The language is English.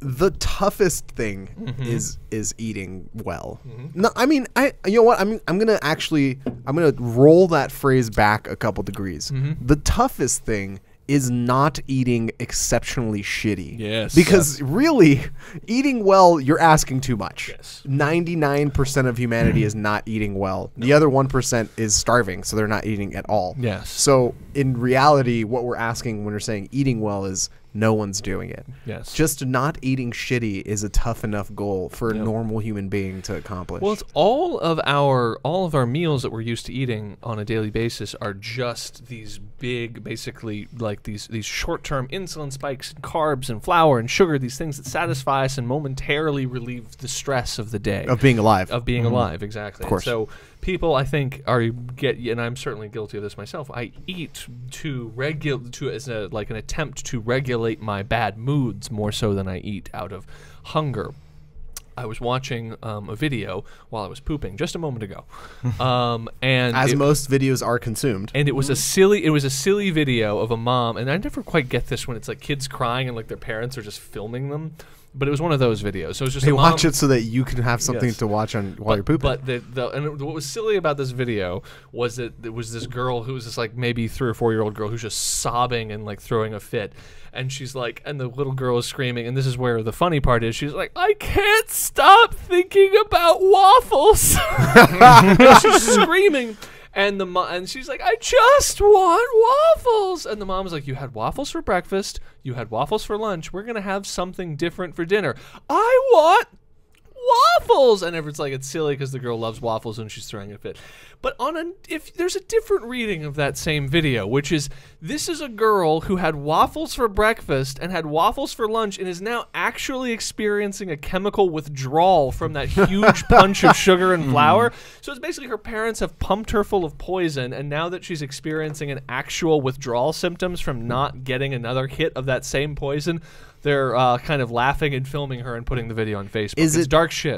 the toughest thing is eating well. No, I mean, you know what? I'm gonna roll that phrase back a couple degrees. The toughest thing is not eating exceptionally shitty. Yes. Because really, eating well, you're asking too much. Yes. 99% of humanity is not eating well. No. The other 1% is starving, so they're not eating at all. Yes. So in reality, what we're asking when we're saying eating well is no one's doing it. Yes. Just not eating shitty is a tough enough goal for a normal human being to accomplish. Well, it's all of our meals that we're used to eating on a daily basis are just these big, basically like these short-term insulin spikes and carbs and flour and sugar, these things that satisfy us and momentarily relieve the stress of the day. Of being alive. Of being alive, exactly. Of course. So people, I think, and I'm certainly guilty of this myself, I eat as an attempt to regulate my bad moods more so than I eat out of hunger. I was watching a video while I was pooping just a moment ago, and as most videos are consumed. And it was a silly video of a mom, and I never quite get this when it's like kids crying and like their parents are just filming them. But it was one of those videos. So it was just watch it so that you can have something to watch while you're pooping. But what was silly about this video was that there was this girl who was this like maybe 3- or 4-year-old girl who's just sobbing and like throwing a fit, and she's like, and the little girl is screaming, and this is where the funny part is. She's like, I can't stop thinking about waffles. And she's screaming. And she's like, I just want waffles. And the mom was like, you had waffles for breakfast. You had waffles for lunch. We're going to have something different for dinner. I want waffles. And it's like, it's silly because the girl loves waffles and she's throwing a fit. But if there's a different reading of that same video, which is this is a girl who had waffles for breakfast and had waffles for lunch and is now actually experiencing a chemical withdrawal from that huge punch of sugar and flour. So it's basically her parents have pumped her full of poison, and now that she's experiencing an actual withdrawal symptoms from not getting another hit of that same poison, they're kind of laughing and filming her and putting the video on Facebook. It's dark shit.